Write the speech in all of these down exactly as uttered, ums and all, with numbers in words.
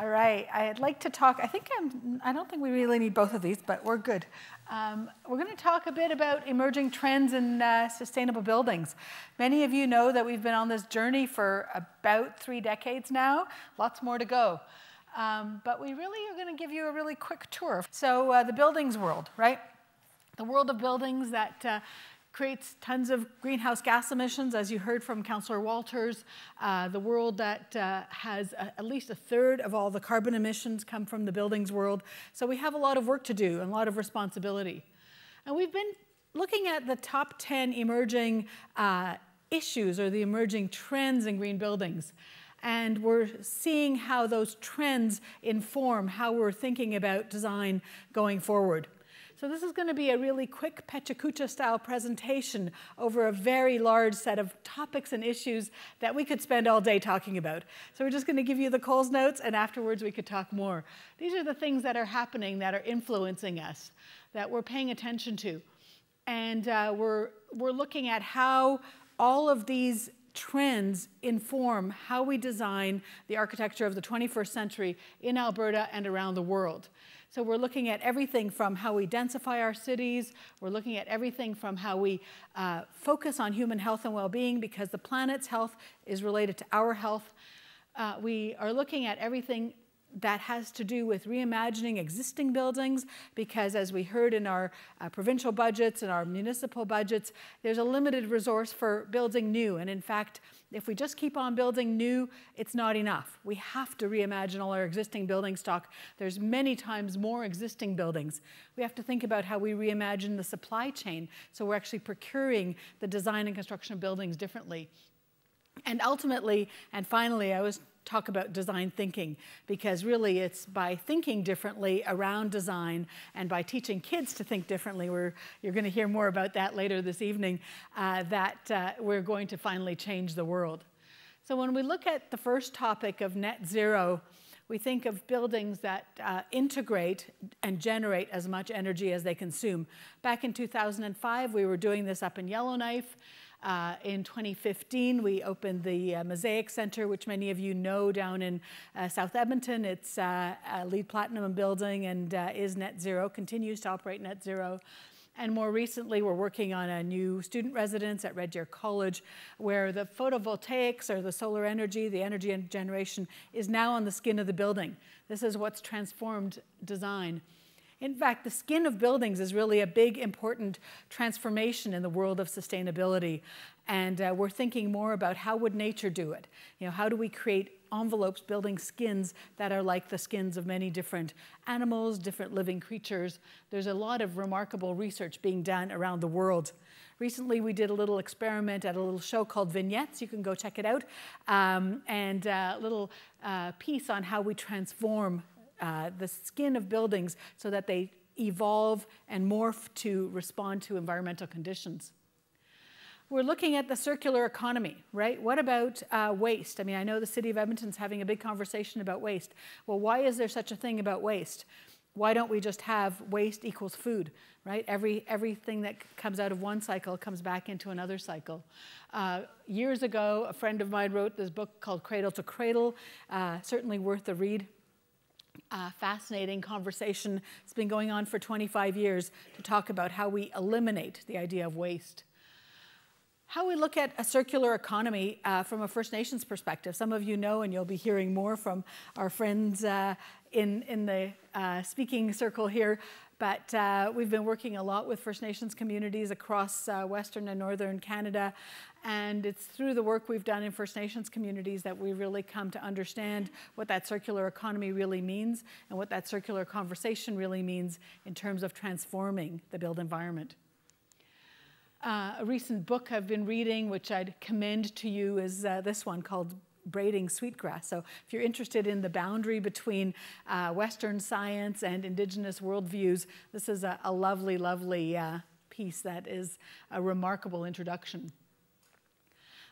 All right, I'd like to talk, I think I'm, I don't think we really need both of these, but we're good. Um, we're gonna talk a bit about emerging trends in uh, sustainable buildings. Many of you know that we've been on this journey for about three decades now, lots more to go. Um, but we really are gonna give you a really quick tour. So uh, the buildings world, right? The world of buildings that uh, creates tons of greenhouse gas emissions, as you heard from Councillor Walters. Uh, the world that uh, has a, at least a third of all the carbon emissions come from the buildings world. So we have a lot of work to do and a lot of responsibility. And we've been looking at the top ten emerging uh, issues or the emerging trends in green buildings. And we're seeing how those trends inform how we're thinking about design going forward. So this is going to be a really quick Pecha Kucha style presentation over a very large set of topics and issues that we could spend all day talking about. So we're just going to give you the Coles notes, and afterwards we could talk more. These are the things that are happening that are influencing us, that we're paying attention to. And uh, we're, we're looking at how all of these trends inform how we design the architecture of the twenty-first century in Alberta and around the world. So we're looking at everything from how we densify our cities, we're looking at everything from how we uh, focus on human health and well-being, because the planet's health is related to our health. Uh, we are looking at everything that has to do with reimagining existing buildings, because as we heard in our uh, provincial budgets and our municipal budgets, there's a limited resource for building new. And in fact, if we just keep on building new, it's not enough. We have to reimagine all our existing building stock. There's many times more existing buildings. We have to think about how we reimagine the supply chain, so we're actually procuring the design and construction of buildings differently. And ultimately, and finally, I was talk about design thinking, because really it's by thinking differently around design and by teaching kids to think differently, we're, you're going to hear more about that later this evening, uh, that uh, we're going to finally change the world. So when we look at the first topic of net zero, we think of buildings that uh, integrate and generate as much energy as they consume. Back in two thousand five, we were doing this up in Yellowknife. Uh, in twenty fifteen, we opened the uh, Mosaic Center, which many of you know down in uh, South Edmonton. It's uh, a LEED Platinum building and uh, is net zero, continues to operate net zero. And more recently, we're working on a new student residence at Red Deer College, where the photovoltaics or the solar energy, the energy generation, is now on the skin of the building. This is what's transformed design. In fact, the skin of buildings is really a big, important transformation in the world of sustainability. And uh, we're thinking more about how would nature do it? You know, how do we create envelopes, building skins that are like the skins of many different animals, different living creatures? There's a lot of remarkable research being done around the world. Recently, we did a little experiment at a little show called Vignettes. You can go check it out. Um, and a little uh, piece on how we transform Uh, the skin of buildings so that they evolve and morph to respond to environmental conditions. We're looking at the circular economy, right? What about uh, waste? I mean, I know the City of Edmonton's having a big conversation about waste. Well, why is there such a thing about waste? Why don't we just have waste equals food, right? Every, everything that comes out of one cycle comes back into another cycle. Uh, years ago, a friend of mine wrote this book called Cradle to Cradle, uh, certainly worth a read. Uh, fascinating conversation. It's been going on for twenty-five years to talk about how we eliminate the idea of waste. How we look at a circular economy uh, from a First Nations perspective. Some of you know, and you'll be hearing more from our friends uh, in, in the uh, speaking circle here, but uh, we've been working a lot with First Nations communities across uh, Western and Northern Canada. And it's through the work we've done in First Nations communities that we really come to understand what that circular economy really means and what that circular conversation really means in terms of transforming the built environment. Uh, a recent book I've been reading, which I'd commend to you, is uh, this one called Braiding Sweetgrass. So if you're interested in the boundary between uh, Western science and Indigenous worldviews, this is a, a lovely, lovely uh, piece that is a remarkable introduction.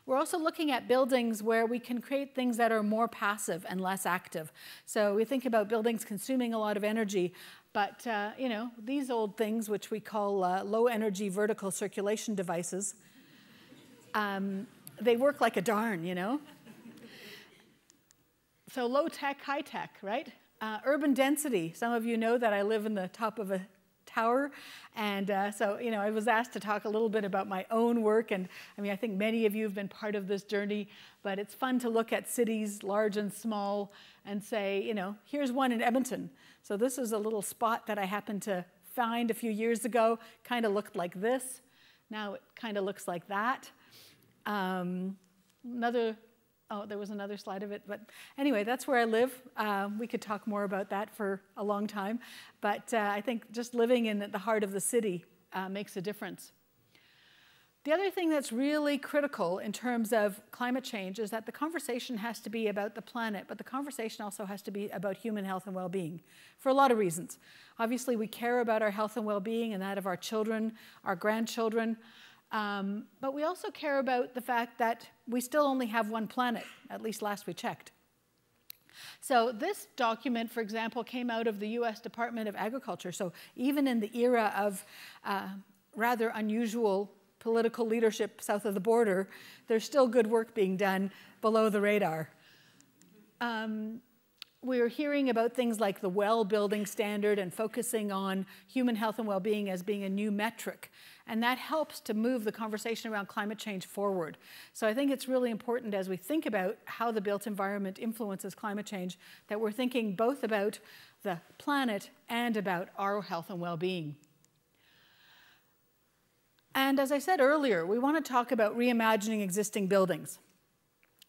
We're also looking at buildings where we can create things that are more passive and less active. So we think about buildings consuming a lot of energy, but uh, you know, these old things, which we call uh, low energy vertical circulation devices, um, they work like a darn, you know? So low tech, high tech, right? Uh, urban density. Some of you know that I live in the top of a tower, and uh, so you know I was asked to talk a little bit about my own work, and I mean I think many of you have been part of this journey, but it's fun to look at cities large and small and say, you know, here's one in Edmonton. So this is a little spot that I happened to find a few years ago, kind of looked like this. Now it kind of looks like that. Um, another, oh, there was another slide of it, but anyway, that's where I live. Uh, we could talk more about that for a long time, but uh, I think just living in the heart of the city uh, makes a difference. The other thing that's really critical in terms of climate change is that the conversation has to be about the planet, but the conversation also has to be about human health and well-being for a lot of reasons. Obviously, we care about our health and well-being and that of our children, our grandchildren, um, but we also care about the fact that we still only have one planet, at least last we checked. So this document, for example, came out of the U S Department of Agriculture, so even in the era of uh, rather unusual political leadership south of the border, there's still good work being done below the radar. Um, we're hearing about things like the well building standard and focusing on human health and well-being as being a new metric. And that helps to move the conversation around climate change forward. So I think it's really important as we think about how the built environment influences climate change that we're thinking both about the planet and about our health and well-being. And as I said earlier, we want to talk about reimagining existing buildings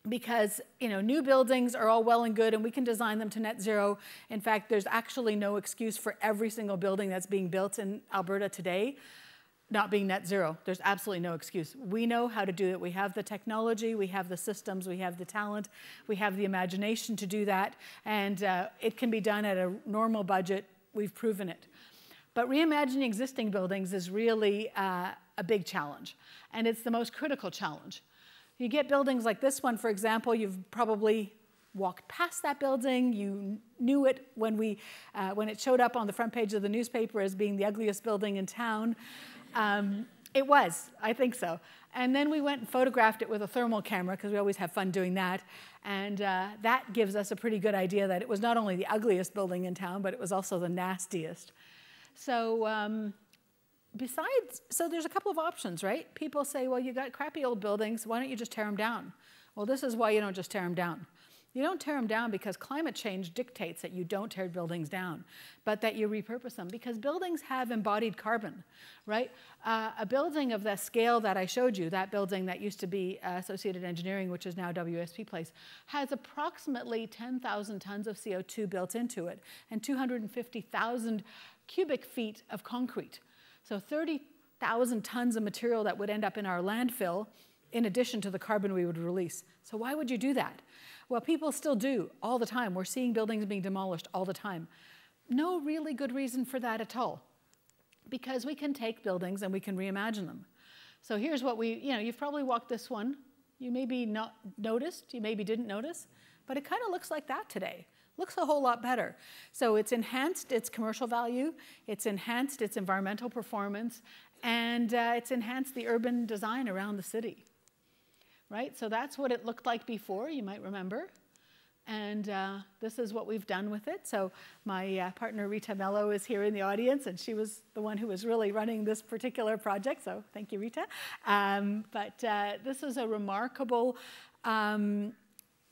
because, you know, new buildings are all well and good and we can design them to net zero. In fact, there's actually no excuse for every single building that's being built in Alberta today not being net zero. There's absolutely no excuse. We know how to do it. We have the technology, we have the systems, we have the talent, we have the imagination to do that, and uh, it can be done at a normal budget. We've proven it. But reimagining existing buildings is really uh, a big challenge, and it's the most critical challenge. You get buildings like this one, for example. You've probably walked past that building. You knew it when, we, uh, when it showed up on the front page of the newspaper as being the ugliest building in town. Um, it was, I think so. And then we went and photographed it with a thermal camera because we always have fun doing that. And uh, that gives us a pretty good idea that it was not only the ugliest building in town, but it was also the nastiest. So um, besides, so there's a couple of options, right? People say, well, you got crappy old buildings. Why don't you just tear them down? Well, this is why you don't just tear them down. You don't tear them down because climate change dictates that you don't tear buildings down, but that you repurpose them because buildings have embodied carbon, right? Uh, a building of the scale that I showed you, that building that used to be uh, Associated Engineering, which is now W S P Place, has approximately ten thousand tons of C O two built into it and two hundred fifty thousand cubic feet of concrete. So thirty thousand tons of material that would end up in our landfill in addition to the carbon we would release. So why would you do that? Well, people still do all the time. We're seeing buildings being demolished all the time. No really good reason for that at all because we can take buildings and we can reimagine them. So here's what we, you know, you've probably walked this one. You maybe not noticed, you maybe didn't notice, but it kind of looks like that today. Looks a whole lot better. So it's enhanced its commercial value, it's enhanced its environmental performance, and uh, it's enhanced the urban design around the city, right? So that's what it looked like before, you might remember. And uh, this is what we've done with it. So my uh, partner Rita Mello is here in the audience, and she was the one who was really running this particular project, so thank you, Rita. Um, but uh, this is a remarkable, um,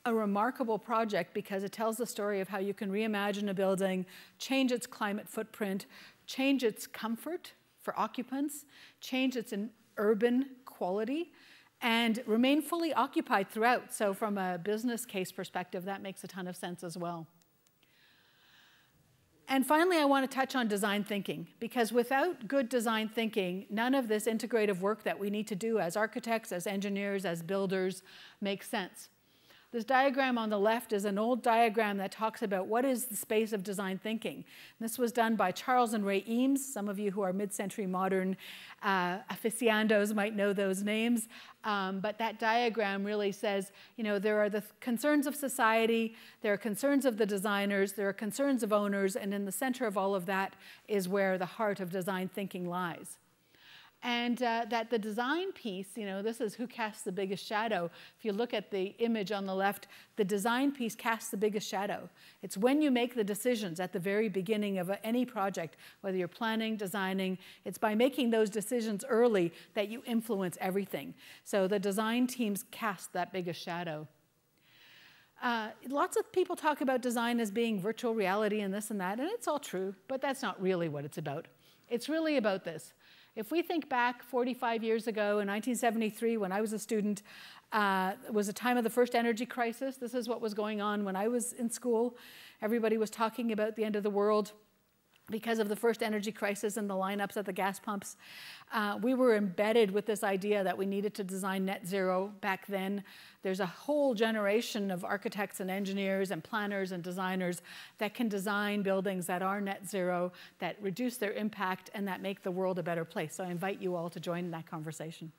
a remarkable project because it tells the story of how you can reimagine a building, change its climate footprint, change its comfort for occupants, change its urban quality, and remain fully occupied throughout. So from a business case perspective, that makes a ton of sense as well. And finally, I want to touch on design thinking, because without good design thinking, none of this integrative work that we need to do as architects, as engineers, as builders makes sense. This diagram on the left is an old diagram that talks about what is the space of design thinking. This was done by Charles and Ray Eames. Some of you who are mid-century modern uh, aficionados might know those names. Um, but that diagram really says, you know, there are the concerns of society, there are concerns of the designers, there are concerns of owners, and in the center of all of that is where the heart of design thinking lies. and uh, that the design piece, you know, this is who casts the biggest shadow. If you look at the image on the left, the design piece casts the biggest shadow. It's when you make the decisions at the very beginning of any project, whether you're planning, designing, it's by making those decisions early that you influence everything. So the design teams cast that biggest shadow. Uh, lots of people talk about design as being virtual reality and this and that, and it's all true, but that's not really what it's about. It's really about this. If we think back forty-five years ago in nineteen seventy-three when I was a student, uh, it was a time of the first energy crisis. This is what was going on when I was in school. Everybody was talking about the end of the world because of the first energy crisis and the lineups at the gas pumps. Uh, we were embedded with this idea that we needed to design net zero back then. There's a whole generation of architects and engineers and planners and designers that can design buildings that are net zero, that reduce their impact, and that make the world a better place. So I invite you all to join in that conversation.